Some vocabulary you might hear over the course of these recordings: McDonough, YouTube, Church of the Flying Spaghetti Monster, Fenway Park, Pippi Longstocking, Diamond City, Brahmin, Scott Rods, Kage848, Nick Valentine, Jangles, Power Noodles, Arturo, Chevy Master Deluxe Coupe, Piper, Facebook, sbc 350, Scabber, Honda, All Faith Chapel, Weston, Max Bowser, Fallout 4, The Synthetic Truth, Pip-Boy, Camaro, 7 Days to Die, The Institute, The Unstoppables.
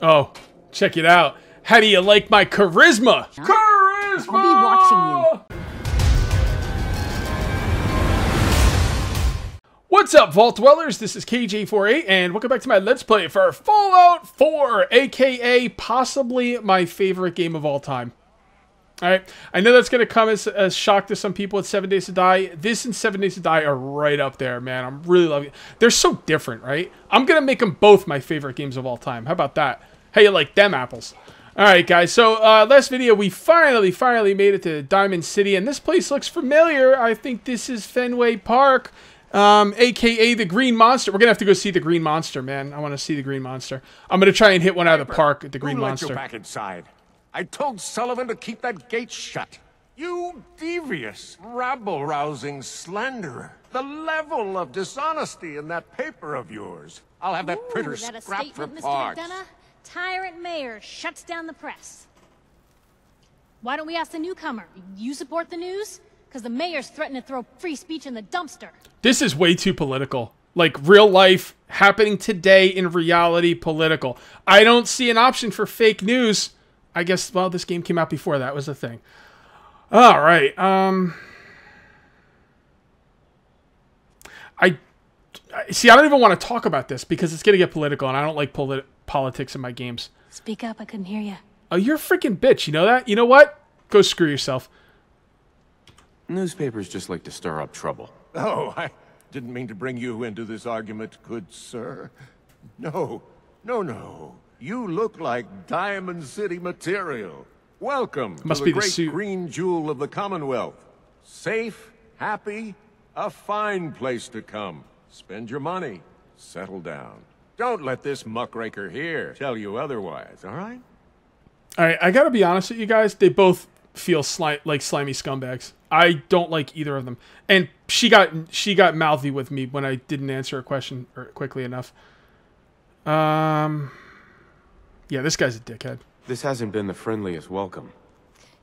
Oh, check it out. How do you like my charisma? Huh? Charisma! I'll be watching you. What's up, Vault Dwellers? This is Kage848, and welcome back to my Let's Play for Fallout 4, aka possibly my favorite game of all time. Alright, I know that's going to come as a shock to some people at 7 Days to Die. This and 7 Days to Die are right up there, man. I'm really loving it. They're so different, right? I'm going to make them both my favorite games of all time. How about that? How you like them apples? Alright, guys. So, last video, we finally made it to Diamond City. And this place looks familiar. I think this is Fenway Park, a.k.a. the Green Monster. We're going to have to go see the Green Monster, man. I want to see the Green Monster. I'm going to try and hit one out of the park at the Green Monster. Let you back inside? I told Sullivan to keep that gate shut. You devious, rabble-rousing slanderer. The level of dishonesty in that paper of yours. I'll have that printer scrapped for parts. Mr. McDonough, tyrant mayor shuts down the press. Why don't we ask the newcomer? You support the news? Because the mayor's threatening to throw free speech in the dumpster. This is way too political. Like, real life happening today in reality political. I don't see an option for fake news. I guess, well, this game came out before that was the thing. All right. I see, I don't even want to talk about this because it's going to get political, and I don't like politics in my games. Speak up. I couldn't hear you. Oh, you're a freaking bitch. You know that? You know what? Go screw yourself. Newspapers just like to stir up trouble. Oh, I didn't mean to bring you into this argument, good sir. No, no, no. You look like Diamond City material. Welcome to the great green jewel of the Commonwealth. Safe, happy, a fine place to come. Spend your money, settle down. Don't let this muckraker here tell you otherwise, all right? All right, I gotta be honest with you guys. They both feel like slimy scumbags. I don't like either of them. And she got mouthy with me when I didn't answer a question quickly enough. Yeah, this guy's a dickhead. This hasn't been the friendliest welcome.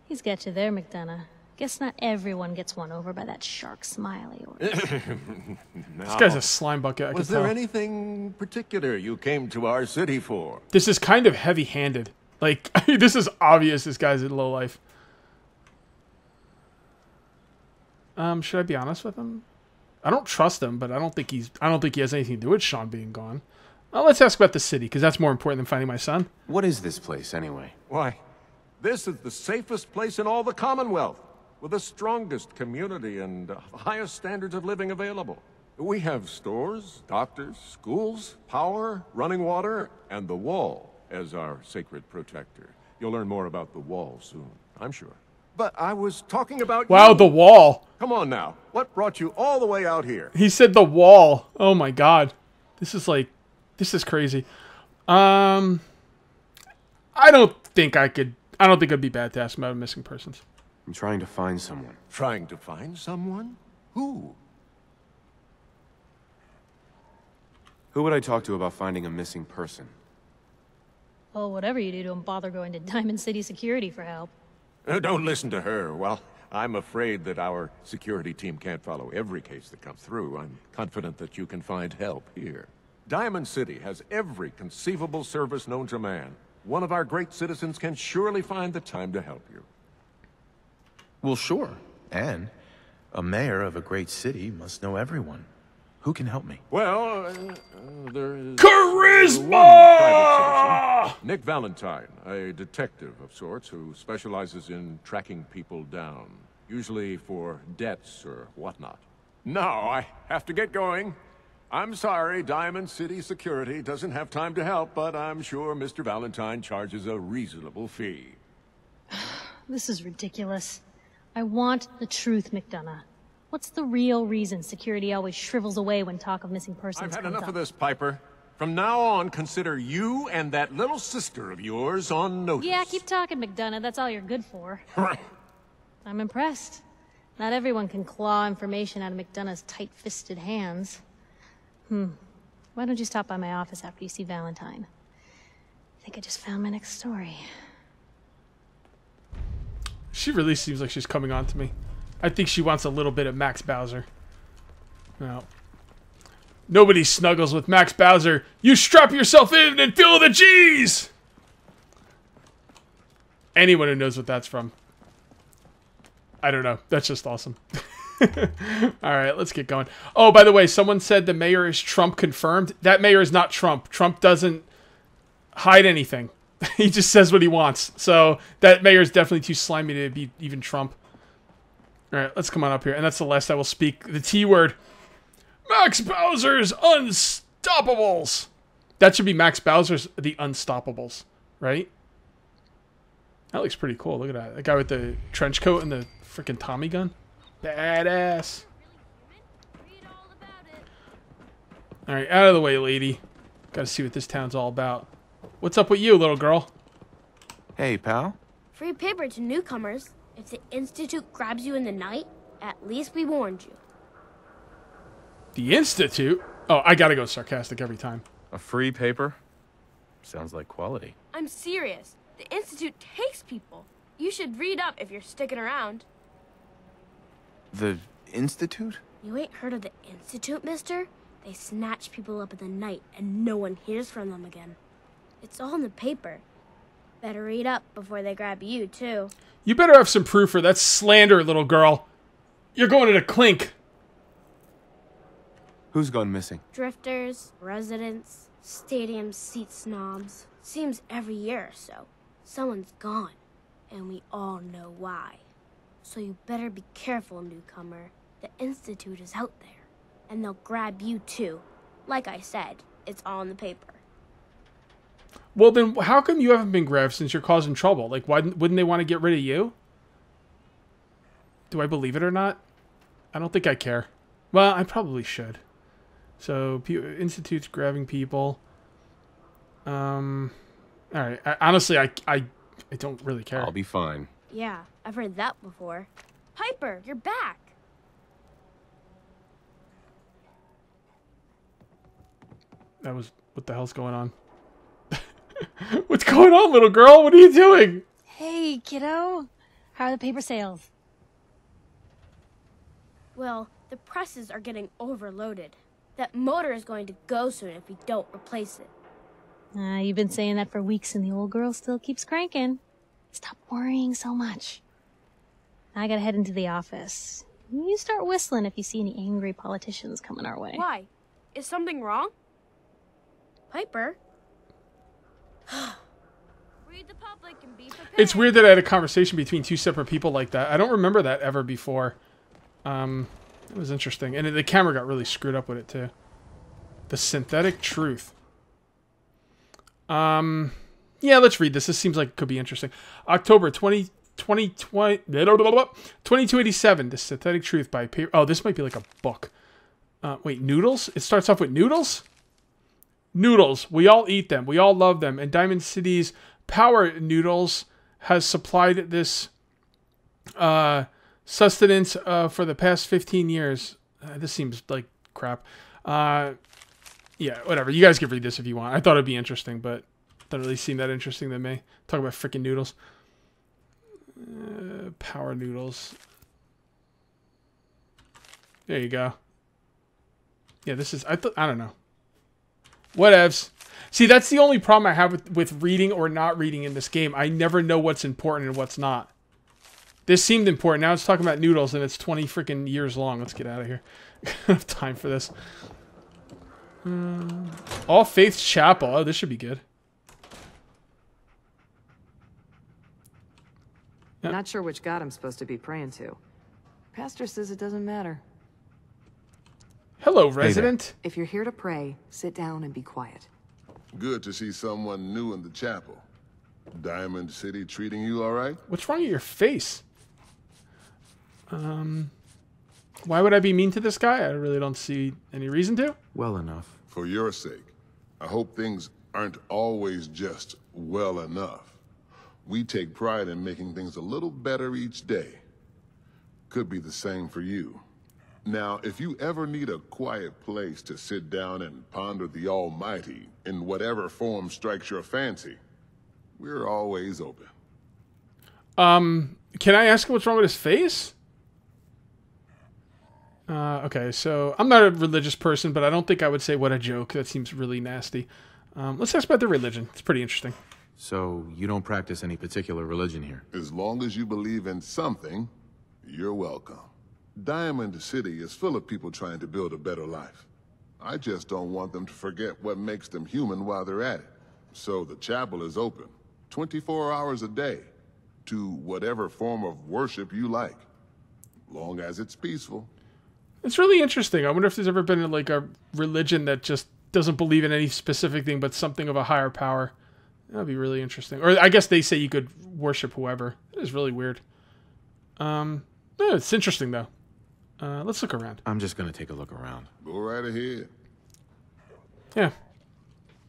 He's got you there, McDonough. Guess not everyone gets won over by that shark smile of yours. No. This guy's a slime bucket. Was there anything particular you came to our city for? This is kind of heavy-handed. Like, this is obvious this guy's a lowlife. Should I be honest with him? I don't trust him, but I don't think he has anything to do with Sean being gone. Well, let's ask about the city, because that's more important than finding my son. What is this place, anyway? Why, this is the safest place in all the Commonwealth, with the strongest community and highest standards of living available. We have stores, doctors, schools, power, running water, and the wall as our sacred protector. You'll learn more about the wall soon, I'm sure. But I was talking about you. Wow, the wall. Come on now. What brought you all the way out here? He said the wall. Oh, my God. This is like... This is crazy. I don't think I'd be bad to ask about missing persons. I'm trying to find someone. Trying to find someone? Who? Who would I talk to about finding a missing person? Well, whatever you do, don't bother going to Diamond City Security for help. Don't listen to her. Well, I'm afraid that our security team can't follow every case that comes through. I'm confident that you can find help here. Diamond City has every conceivable service known to man. One of our great citizens can surely find the time to help you. Well, sure. And a mayor of a great city must know everyone. Who can help me? Well, there is... Charisma! Nick Valentine, a detective of sorts who specializes in tracking people down. Usually for debts or whatnot. Now, I have to get going. I'm sorry, Diamond City Security doesn't have time to help, but I'm sure Mr. Valentine charges a reasonable fee. This is ridiculous. I want the truth, McDonough. What's the real reason security always shrivels away when talk of missing persons comes up? I've had enough of this, Piper. From now on, consider you and that little sister of yours on notice. Yeah, keep talking, McDonough. That's all you're good for. I'm impressed. Not everyone can claw information out of McDonough's tight-fisted hands. Why don't you stop by my office after you see Valentine? I think I just found my next story. She really seems like she's coming on to me. I think she wants a little bit of Max Bowser. No. Nobody snuggles with Max Bowser. You strap yourself in and feel the G's! Anyone who knows what that's from. I don't know. That's just awesome. Alright, let's get going. Oh, by the way, someone said the mayor is Trump confirmed. That mayor is not Trump. Trump doesn't hide anything. He just says what he wants. So that mayor is definitely too slimy to be even Trump. Alright, let's come on up here. And that's the last I will speak. The T word. Max Bowser's Unstoppables. That should be Max Bowser's The Unstoppables, right? That looks pretty cool. Look at that. That guy with the trench coat and the freaking Tommy gun. Badass. Alright, out of the way, lady. Gotta see what this town's all about. What's up with you, little girl? Hey, pal. Free paper to newcomers. If the Institute grabs you in the night, at least we warned you. The Institute? Oh, I gotta go sarcastic every time. A free paper? Sounds like quality. I'm serious. The Institute takes people. You should read up if you're sticking around. The Institute? You ain't heard of the Institute, mister? They snatch people up in the night and no one hears from them again. It's all in the paper. Better read up before they grab you, too. You better have some proof for that slander, little girl. You're going to the clink. Who's gone missing? Drifters, residents, stadium seat snobs. Seems every year or so, someone's gone. And we all know why. So you better be careful, newcomer. The Institute is out there. And they'll grab you, too. Like I said, it's all in the paper. Well, then how come you haven't been grabbed since you're causing trouble? Like, why wouldn't they want to get rid of you? Do I believe it or not? I don't think I care. Well, I probably should. So, Institute's grabbing people. All right. Honestly, I don't really care. I'll be fine. Yeah, I've heard that before. Piper, you're back. That was... What the hell's going on? What's going on, little girl? What are you doing? Hey, kiddo. How are the paper sales? Well, the presses are getting overloaded. That motor is going to go soon if we don't replace it. You've been saying that for weeks, and the old girl still keeps cranking. Stop worrying so much. I gotta head into the office. You start whistling if you see any angry politicians coming our way. Why? Is something wrong? Piper? Read the public and be prepared. It's weird that I had a conversation between two separate people like that. I don't remember that ever before. It was interesting. And the camera got really screwed up with it, too. The Synthetic Truth. Yeah, let's read this. This seems like it could be interesting. October 2287. The Synthetic Truth by Piper. Oh, this might be like a book. Wait, noodles? It starts off with noodles? Noodles. We all eat them. We all love them. And Diamond City's Power Noodles has supplied this sustenance for the past 15 years. This seems like crap. Yeah, whatever. You guys can read this if you want. I thought it'd be interesting, but it doesn't really seem that interesting to me. Talk about freaking noodles. Power Noodles. There you go. Yeah, this is... I don't know. Whatevs. See, that's the only problem I have with reading or not reading in this game. I never know what's important and what's not. This seemed important. Now it's talking about noodles, and it's 20 freaking years long. Let's get out of here. I don't have time for this. All Faith Chapel. Oh, this should be good. Yep. Not sure which god I'm supposed to be praying to. Pastor says it doesn't matter. Hello, resident. Hey, if you're here to pray, sit down and be quiet. Good to see someone new in the chapel. Diamond City treating you all right? What's wrong with your face? Why would I be mean to this guy? I really don't see any reason to. Well enough. For your sake, I hope things aren't always just well enough. We take pride in making things a little better each day. Could be the same for you. Now, if you ever need a quiet place to sit down and ponder the Almighty in whatever form strikes your fancy, we're always open. Can I ask what's wrong with his face? Okay, so I'm not a religious person, but I don't think I would say what a joke. That seems really nasty. Let's ask about their religion. It's pretty interesting. So you don't practice any particular religion here? As long as you believe in something, you're welcome. Diamond City is full of people trying to build a better life. I just don't want them to forget what makes them human while they're at it. So the chapel is open, 24 hours a day, to whatever form of worship you like, long as it's peaceful. It's really interesting. I wonder if there's ever been like a religion that just doesn't believe in any specific thing, but something of a higher power. That'd be really interesting. Or I guess they say you could worship whoever. It is really weird. No, it's interesting though. Let's look around. I'm just gonna take a look around. Go right ahead. Yeah,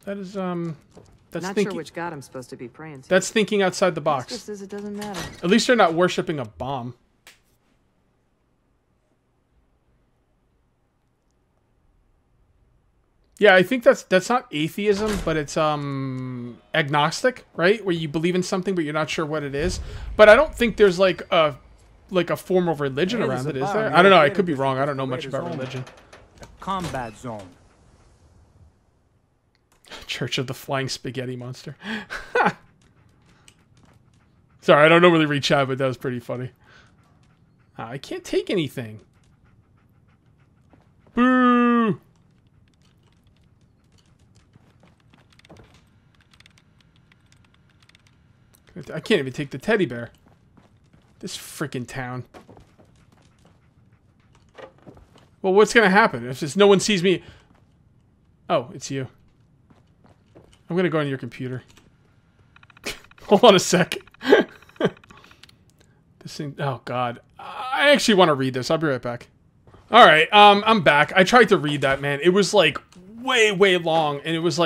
that is that's not thinking, sure which god I'm supposed to be praying to. That's thinking outside the box. Just as it doesn't matter. At least they're not worshiping a bomb. Yeah, I think that's not atheism, but it's agnostic, right? Where you believe in something, but you're not sure what it is. But I don't think there's like a form of religion around it, is there? I don't know. I could be wrong. I don't know much about religion. The combat zone. Church of the Flying Spaghetti Monster. Sorry, I don't normally reach out, but that was pretty funny. I can't take anything. Boo! I can't even take the teddy bear. This freaking town. Well, what's gonna happen if no one sees me? Oh, it's you. I'm gonna go on your computer. Hold on a sec. This thing. Oh God, I actually want to read this. I'll be right back. All right, I'm back. I tried to read that, man. It was like way long, and it was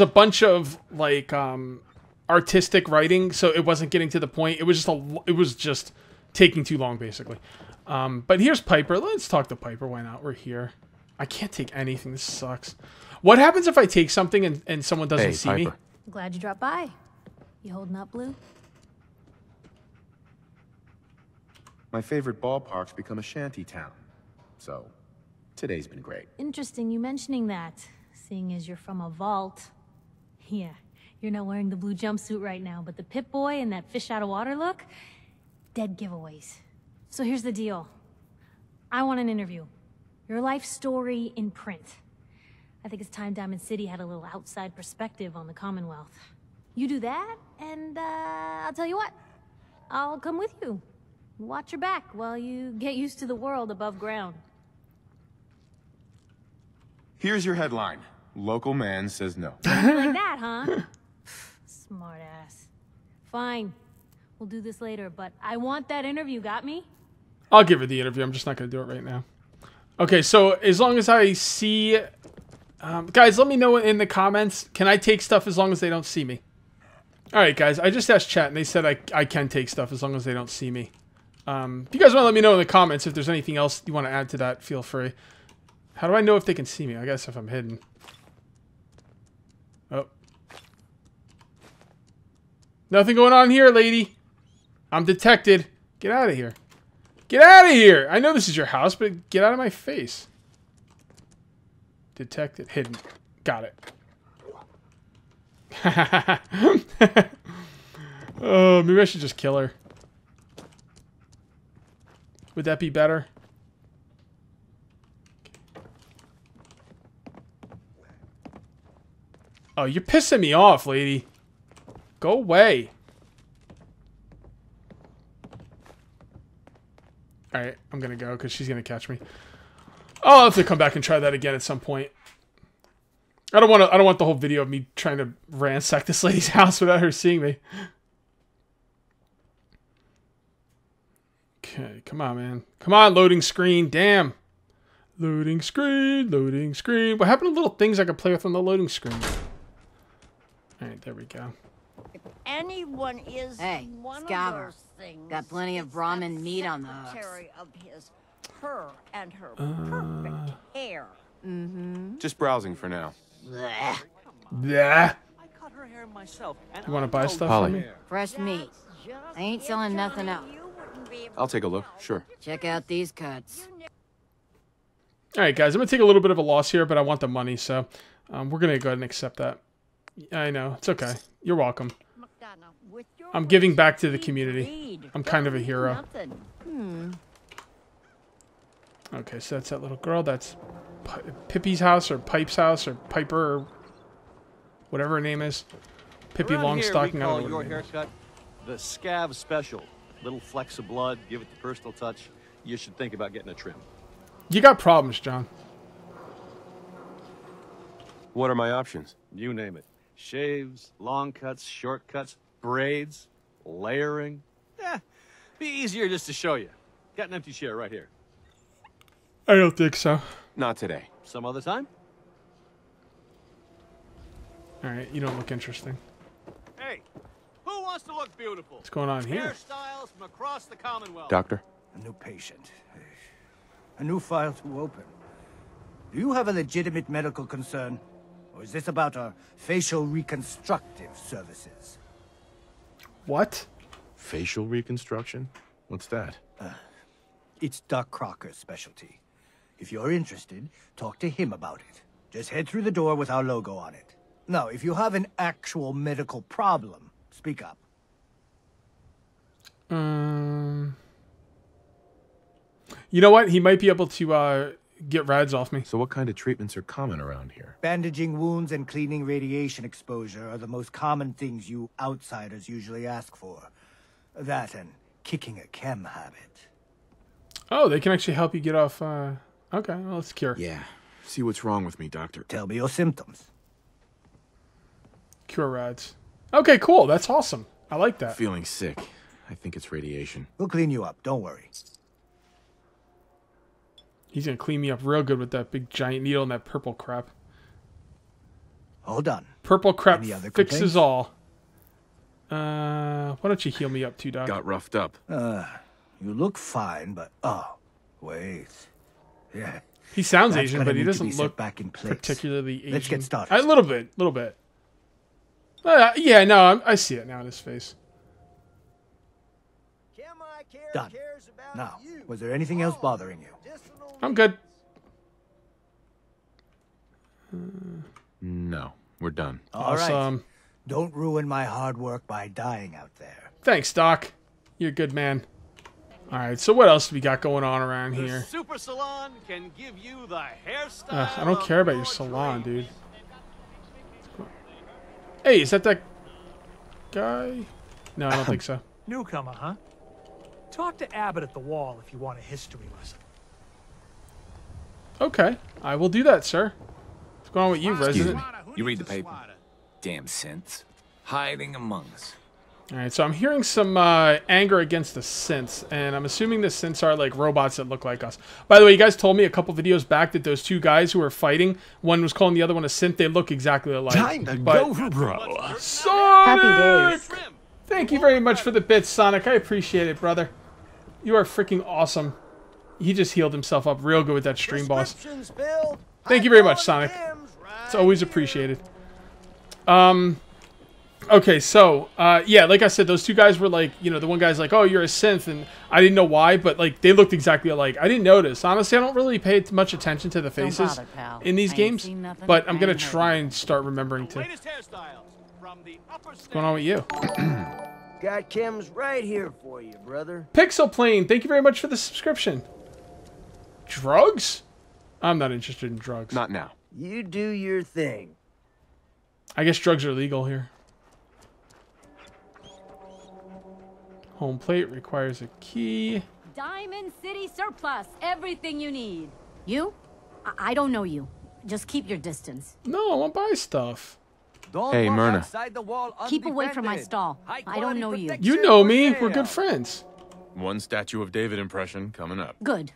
a bunch of like artistic writing, so it wasn't getting to the point. It was just taking too long, basically. But here's Piper. Let's talk to Piper. Why not? We're here. I can't take anything. This sucks. What happens if I take something and someone doesn't see Piper. Me? Glad you dropped by. You holding up, Blue? My favorite ballpark's become a shanty town, so today's been great. Interesting you mentioning that, seeing as you're from a vault. Yeah. You're not wearing the blue jumpsuit right now, but the Pip-Boy and that fish out of water look, dead giveaways. So here's the deal. I want an interview. Your life story in print. I think it's time Diamond City had a little outside perspective on the Commonwealth. You do that, and I'll tell you what. I'll come with you. Watch your back while you get used to the world above ground. Here's your headline. Local man says no. Like that, huh? Smart ass. Fine. We'll do this later, but I want that interview, got me? I'll give her the interview. I'm just not going to do it right now. Okay, so as long as I see... guys, let me know in the comments. Can I take stuff as long as they don't see me? Alright, guys. I just asked chat, and they said I can take stuff as long as they don't see me. If you guys want to let me know in the comments if there's anything else you want to add to that, feel free. How do I know if they can see me? I guess if I'm hidden. Oh. Nothing going on here, lady. I'm detected. Get out of here. Get out of here! I know this is your house, but get out of my face. Detected. Hidden. Got it. Oh, maybe I should just kill her. Would that be better? Oh, you're pissing me off, lady. Go away. Alright, I'm gonna go because she's gonna catch me. I'll have to come back and try that again at some point. I don't want the whole video of me trying to ransack this lady's house without her seeing me. Okay, come on, man. Come on, loading screen. Damn. Loading screen, loading screen. What happened to little things I could play with on the loading screen? Alright, there we go. If anyone is hey, one Scabber. Of those things, got plenty of Brahmin meat on the of his, her and her perfect hair. Mm-hmm. Just browsing for now. Yeah. I cut her hair myself. You want to buy stuff for me? Fresh meat. I ain't selling nothing else. I'll take a look, sure. Check out these cuts. Alright guys, I'm going to take a little bit of a loss here, but I want the money, so we're going to go ahead and accept that. I know. It's okay. You're welcome. I'm giving back to the community. I'm kind of a hero. Okay, so that's that little girl. That's Pippi's house or Pipe's house or Piper or whatever her name is. Pippi Longstocking. I don't know what her name is. The scav special. Little flecks of blood. Give it the personal touch. You should think about getting a trim. You got problems, John. What are my options? You name it. Shaves, long cuts, short cuts, braids, layering. Eh, be easier just to show you. Got an empty chair right here. I don't think so. Not today. Some other time? All right, you don't look interesting. Hey, who wants to look beautiful? What's going on here? Hairstyles from across the Commonwealth. Doctor? A new patient. A new file to open. Do you have a legitimate medical concern? Or is this about our facial reconstructive services? What? Facial reconstruction? What's that? It's Doc Crocker's specialty. If you're interested, talk to him about it. Just head through the door with our logo on it. Now, if you have an actual medical problem, speak up. You know what? He might be able to get rads off me. So what kind of treatments are common around here? Bandaging wounds and cleaning radiation exposure are the most common things you outsiders usually ask for. That and kicking a chem habit. Oh, they can actually help you get off. Okay, well, let's cure. Yeah. See what's wrong with me, doctor. Tell me your symptoms. Cure rads. Okay, cool. That's awesome. I like that. Feeling sick. I think it's radiation. We'll clean you up. Don't worry. He's going to clean me up real good with that big giant needle and that purple crap. All done. Purple crap fixes all. Why don't you heal me up too, Doc? Got roughed up. You look fine, but... Oh, wait. Yeah. He sounds Asian, but he doesn't look particularly Asian. Let's get started. A little bit. A little bit. Yeah, no, I see it now in his face. Done. Now, was there anything else bothering you? I'm good. No, we're done. Awesome. All right. Don't ruin my hard work by dying out there. Thanks, Doc. You're a good man. All right, so what else do we got going on around here? The super salon can give you the hairstyle. I don't care about your salon, dude. Hey, is that guy? No, I don't think so. Newcomer, huh? Talk to Abbott at the wall if you want a history lesson. Okay, I will do that, sir. What's going on with you, resident? You read the paper. Damn synths. Hiding among us. Alright, so I'm hearing some anger against the synths, and I'm assuming the synths are like robots that look like us. By the way, you guys told me a couple videos back that those two guys who were fighting, one was calling the other one a synth, they look exactly alike. Time to go, bro. Sonic! Happy days. Thank you very much for the bits, Sonic. I appreciate it, brother. You are freaking awesome. He just healed himself up real good with that stream boss. Thank you very much, Sonic. It's always appreciated. Okay, so, yeah, like I said, those two guys were like, you know, the one guy's like, oh, you're a synth, and I didn't know why, but, like, they looked exactly alike. I didn't notice. Honestly, I don't really pay much attention to the faces in these games, but I'm going to try and start remembering to. What's going on with you? Got chems right here for you, brother. Pixel Plane, thank you very much for the subscription. Drugs? I'm not interested in drugs. Not now. You do your thing. I guess drugs are legal here. Home plate requires a key. Diamond City surplus. Everything you need. You? I don't know you. Just keep your distance. No, I won't buy stuff. Don't hey, Myrna. Keep away from my stall. I don't know you. You know me. We're good friends. One Statue of David impression coming up. Good.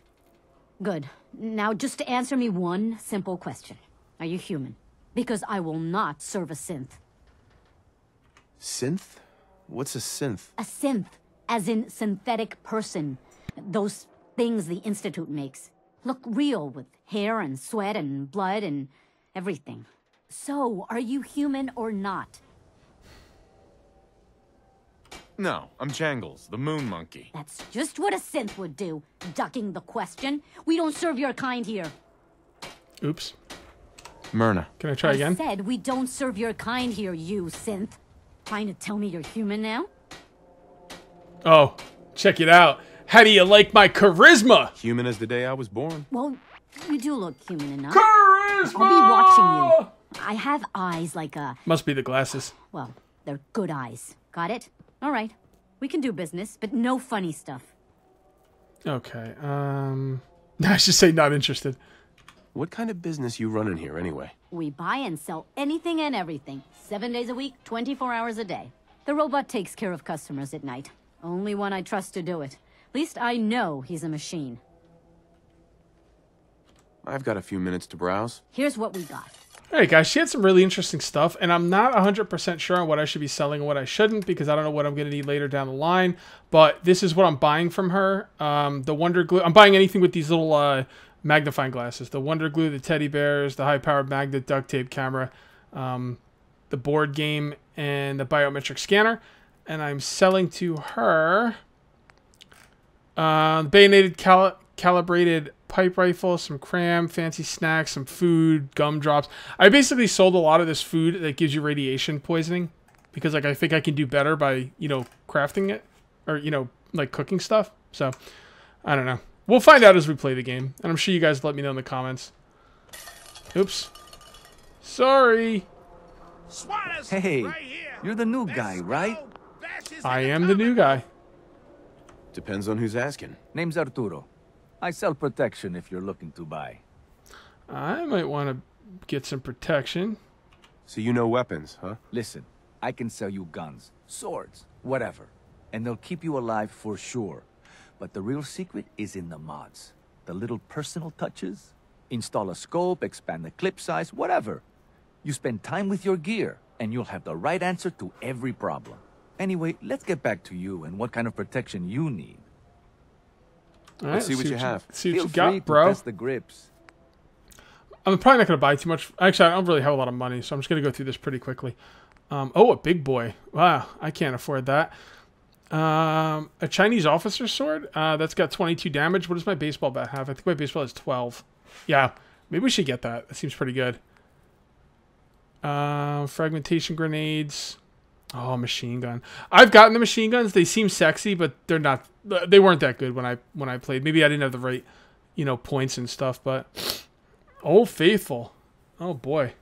Good. Now just answer me one simple question. Are you human? Because I will not serve a synth. Synth? What's a synth? A synth. As in synthetic person. Those things the Institute makes. Look real with hair and sweat and blood and everything. So, are you human or not? No, I'm Jangles, the moon monkey. That's just what a synth would do. Ducking the question. We don't serve your kind here. Oops. Myrna. Can I try again? I said we don't serve your kind here, you synth. Trying to tell me you're human now? Oh, check it out. How do you like my charisma? Human as the day I was born. Well, you do look human enough. Charisma! I'll be watching you. I have eyes like a... Must be the glasses. Well, they're good eyes. Got it? All right. We can do business, but no funny stuff. Okay, I should say not interested. What kind of business you running here anyway? We buy and sell anything and everything. 7 days a week, 24 hours a day. The robot takes care of customers at night. Only one I trust to do it. At least I know he's a machine. I've got a few minutes to browse. Here's what we got. All right, guys, she had some really interesting stuff, and I'm not 100% sure on what I should be selling and what I shouldn't because I don't know what I'm going to need later down the line, but this is what I'm buying from her. The Wonder Glue. I'm buying anything with these little... magnifying glasses, the Wonder Glue, the teddy bears, the high-powered magnet, duct tape camera, the board game, and the biometric scanner. And I'm selling to her the bayoneted calibrated pipe rifle, some cram, fancy snacks, some food, gumdrops. I basically sold a lot of this food that gives you radiation poisoning because, like, I think I can do better by, you know, crafting it or, you know, like cooking stuff. So, I don't know. We'll find out as we play the game, and I'm sure you guys let me know in the comments. Oops. Sorry. Hey, you're the new guy, right? I am the new guy. Depends on who's asking. Name's Arturo. I sell protection if you're looking to buy. I might want to get some protection. So you know weapons, huh? Listen, I can sell you guns, swords, whatever. And they'll keep you alive for sure. But the real secret is in the mods. The little personal touches. Install a scope, expand the clip size, whatever. You spend time with your gear, and you'll have the right answer to every problem. Anyway, let's get back to you and what kind of protection you need. All right, let's see what you have. See what you got, bro. Test the grips. I'm probably not going to buy too much. Actually, I don't really have a lot of money, so I'm just going to go through this pretty quickly. Oh, a big boy. Wow, I can't afford that. A Chinese officer's sword, that's got 22 damage. What does my baseball bat have? I think my baseball has 12. Yeah, maybe we should get that. That seems pretty good. Fragmentation grenades. Oh, machine gun. I've gotten the machine guns. They seem sexy, but they're not. They weren't that good when I played. Maybe I didn't have the right, you know, points and stuff. But Old Faithful. Oh boy,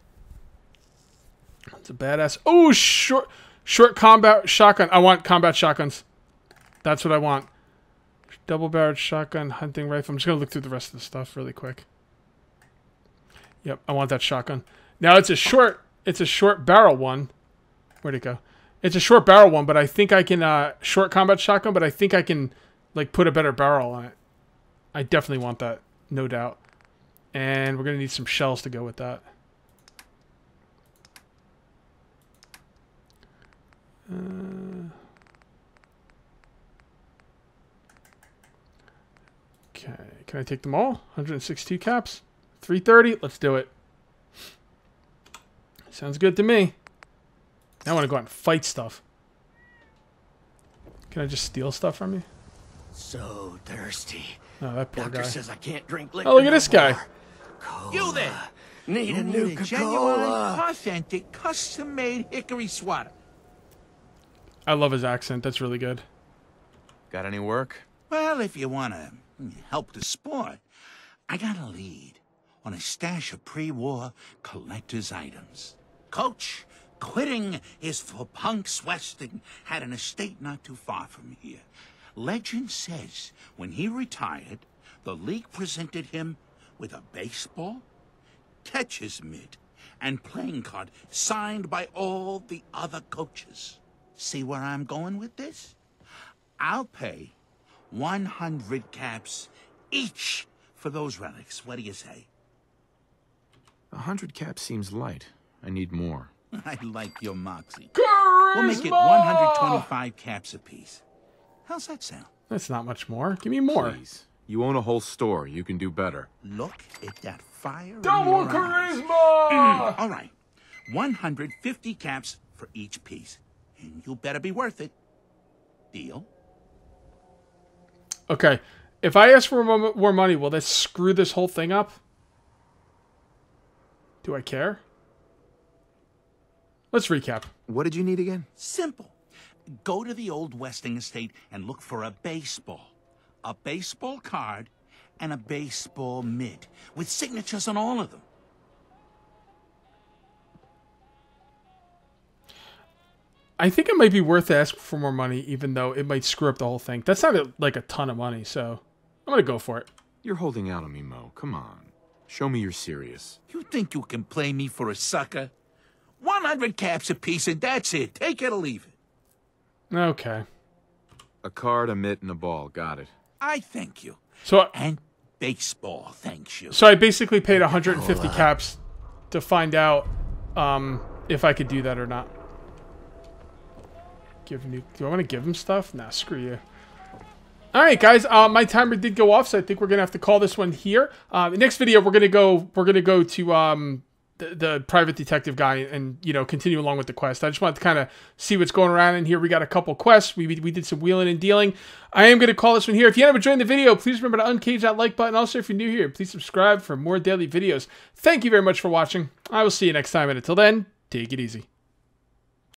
that's a badass. Oh, short. Short combat shotgun. I want combat shotguns. That's what I want. Double-barreled shotgun, hunting rifle. I'm just going to look through the rest of the stuff really quick. Yep, I want that shotgun. Now, it's a short barrel one. Where'd it go? It's a short barrel one, but I think I can, short combat shotgun, but I think I can, like, put a better barrel on it. I definitely want that, no doubt. And we're going to need some shells to go with that. Okay, can I take them all? 162 caps, 330. Let's do it. Sounds good to me. Now I want to go out and fight stuff. Can I just steal stuff from you? So thirsty. Oh, that poor guy. Doctor says I can't drink liquor. Oh, look at this guy. Cola. You there? Need a new Coca-Cola. Genuine, authentic, custom-made hickory swatter. I love his accent. That's really good. Got any work? Well, if you want to help the sport, I got a lead on a stash of pre-war collector's items. Coach, quitting is for punks. Weston had an estate not too far from here. Legend says when he retired, the league presented him with a baseball, catcher's mitt, and playing card signed by all the other coaches. See where I'm going with this? I'll pay 100 caps each for those relics. What do you say? 100 caps seems light. I need more. I like your moxie. Charisma! We'll make it 125 caps apiece. How's that sound? That's not much more. Give me more. Please. You own a whole store. You can do better. Look at that fire. Double charisma! All right. 150 caps for each piece. You better be worth it. Deal? Okay. If I ask for more money, will that screw this whole thing up? Do I care? Let's recap. What did you need again? Simple. Go to the old Westing estate and look for a baseball card, and a baseball mitt with signatures on all of them. I think it might be worth asking for more money, even though it might screw up the whole thing. That's not like a ton of money, so I'm gonna go for it. You're holding out on me, Mo. Come on. Show me you're serious. You think you can play me for a sucker? 100 caps apiece and that's it. Take it or leave it. Okay. A card, a mitt, and a ball. Got it. I thank you. So and baseball thanks you. So I basically paid 150 caps to find out if I could do that or not. Do I want to give him stuff? Nah, screw you. All right, guys. My timer did go off, so I think we're gonna have to call this one here. The next video, we're gonna go to the private detective guy and continue along with the quest. I just wanted to kind of see what's going around in here. We got a couple quests. We did some wheeling and dealing. I am gonna call this one here. If you haven't joined the video, please remember to uncage that like button. Also, if you're new here, please subscribe for more daily videos. Thank you very much for watching. I will see you next time, and until then, take it easy.